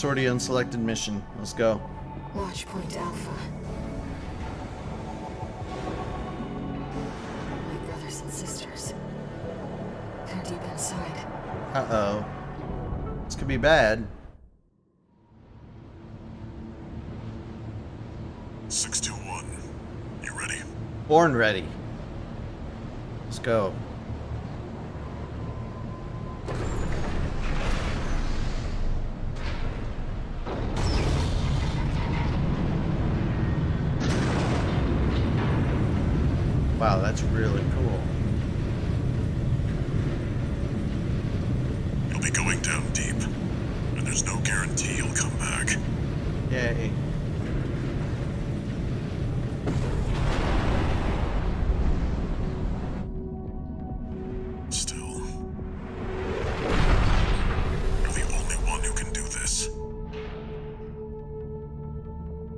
It's already unselected mission. Let's go. Watchpoint Alpha. My brothers and sisters. They're deep inside. Uh-oh. This could be bad. 621. You ready? Born ready. Let's go. Wow, that's really cool. You'll be going down deep, and there's no guarantee you'll come back. Yay.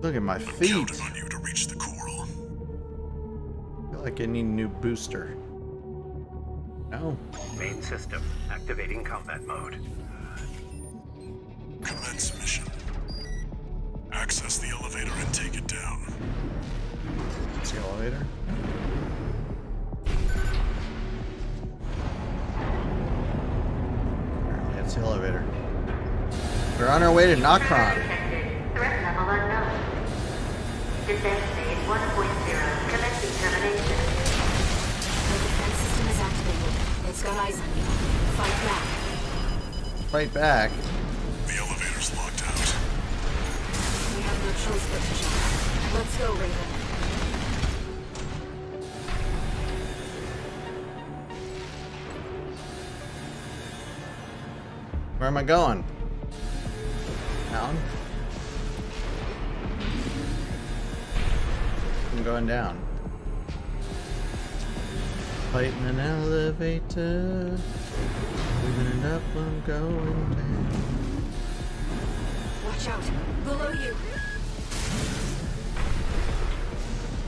Look at my feet. I'm counting on you to reach the coral. I feel like I need a new booster. No. Main system activating combat mode. Commence mission. Access the elevator and take it down. It's the elevator. Apparently it's the elevator. We're on our way to Nokron. Threat level unknown. Defense stage 1.0. Commencing termination. The defense system is activated. It's got eyes on you. Fight back. Fight back? The elevator's locked out. We have no choice but to jump. Let's go, Raven. Where am I going? Down? I'm going down. Fighting an elevator. Moving it up, I'm going down. Watch out! Below you!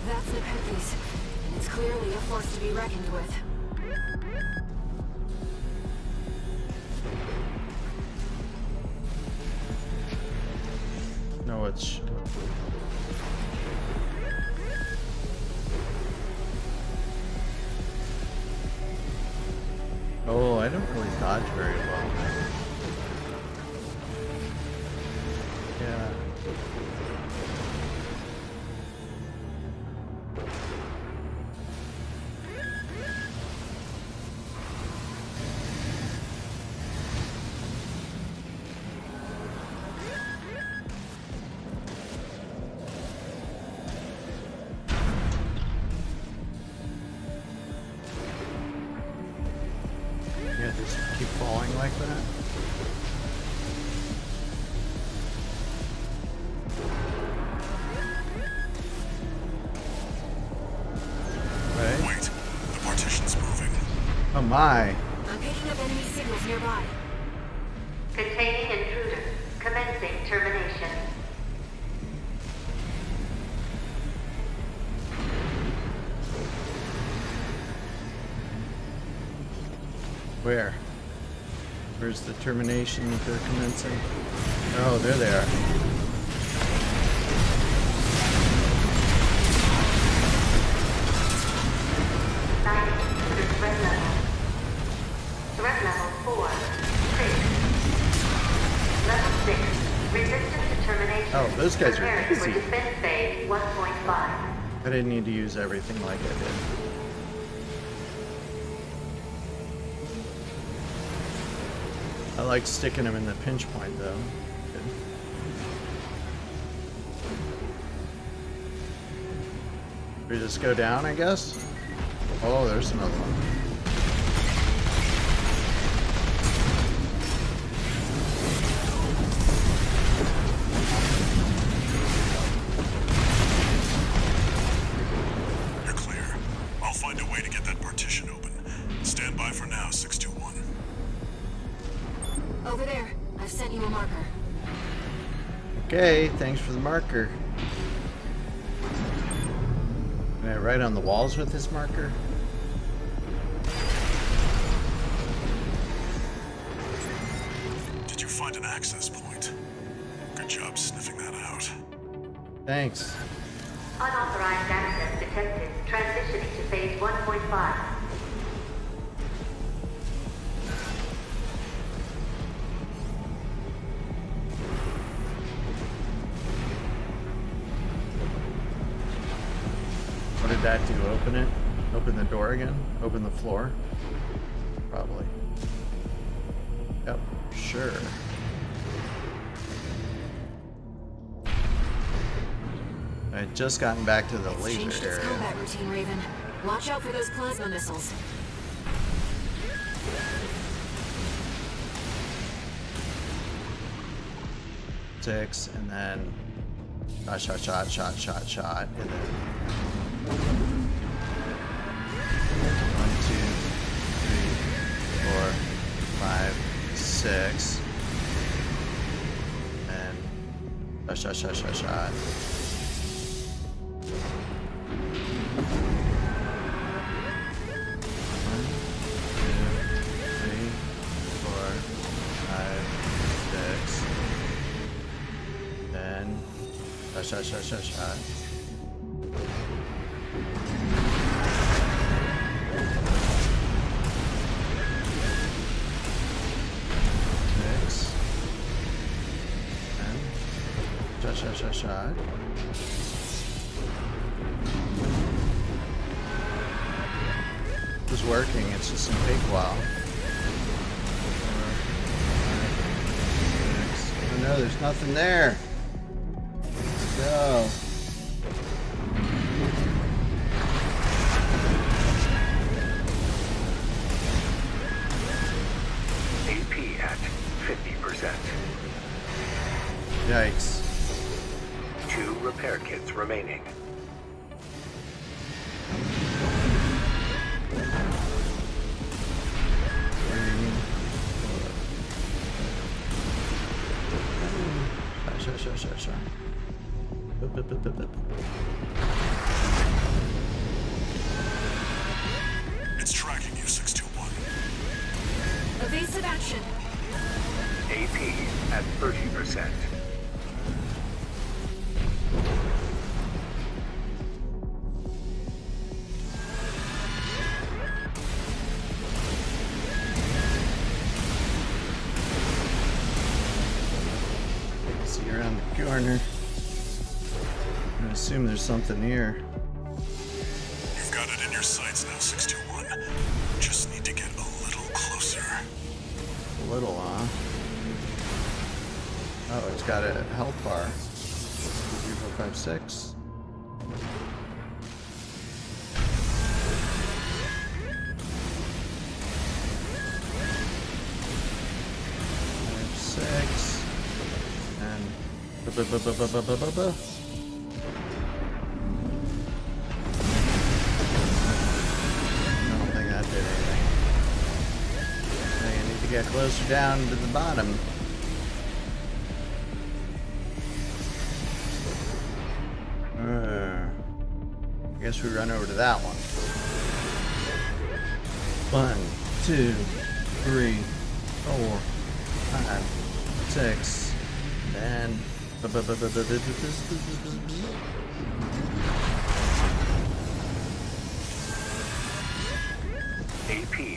That's Nepenthes, and it's clearly a force to be reckoned with. No, it's... Oh, I don't really dodge very well. Yeah. Just keep falling like that. Right. Wait, the partition's moving. Oh my. I'm picking up enemy signals nearby. Containing intruder. Commencing termination. Where? Where's the termination that they're commencing? Oh, there they are. 900 threat level. Threat level 4. 6. Level 6. Resistance to termination. Oh, those guys are crazy. Defense phase 1.5. I didn't need to use everything like I did. I like sticking them in the pinch point, though. Good. We just go down, I guess? Oh, there's another one. You're clear. I'll find a way to get that partition open. Stand by for now, 621. Over there. I've sent you a marker. Okay, thanks for the marker. Can I write on the walls with this marker? Did you find an access point? Good job sniffing that out. Thanks. Unauthorized access detected. Transitioning to phase 1.5. What did that do? Open it? Open the door again? Open the floor? Probably. Yep, sure. I had just gotten back to the laser area. Combat routine, Raven. Watch out for those plasma missiles. Six, and then shot, and then 1, 2, 3, 4, 5, 6, and shot. Shot. Shot. It's working, it's just a big wow. Oh no, there's nothing there. Go. AP at 50%. Yikes. 2 repair kits remaining. Sure. It's tracking you, 621. Evasive action. AP at 30%. See around the corner. I assume there's something here. You've got it in your sights now, 621. Just need to get a little closer. A little, huh? Oh, it's got a health bar. 3, 4, 5, 6. I don't think that did anything. I need to get closer down to the bottom. I guess we run over to that one. 1, 2, 3, 4, 5, 6, then. AP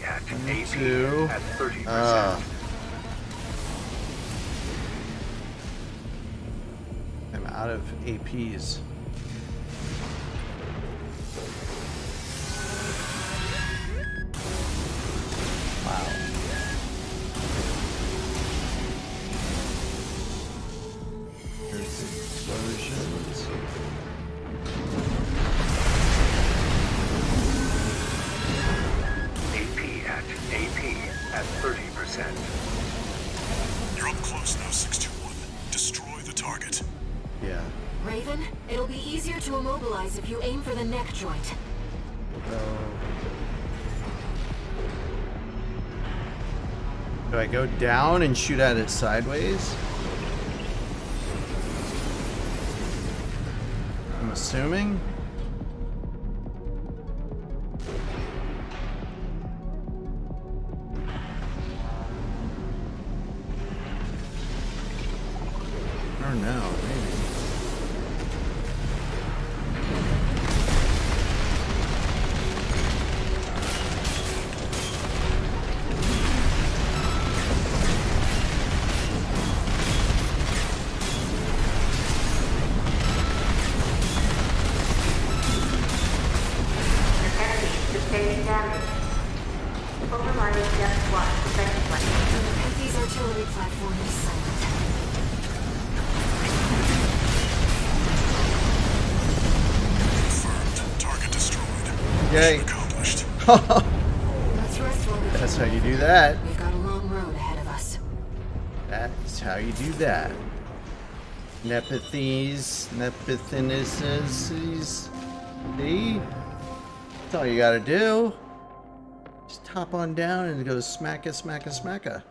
at 30%. I'm out of APs. If you aim for the neck joint. Do I go down and shoot at it sideways? I'm assuming. are now, maybe. Yay. Accomplished. That's how you do that. We've got a long road ahead of us. That's how you do that. Nepenthes. That's all you gotta do. Just hop on down and go smacka.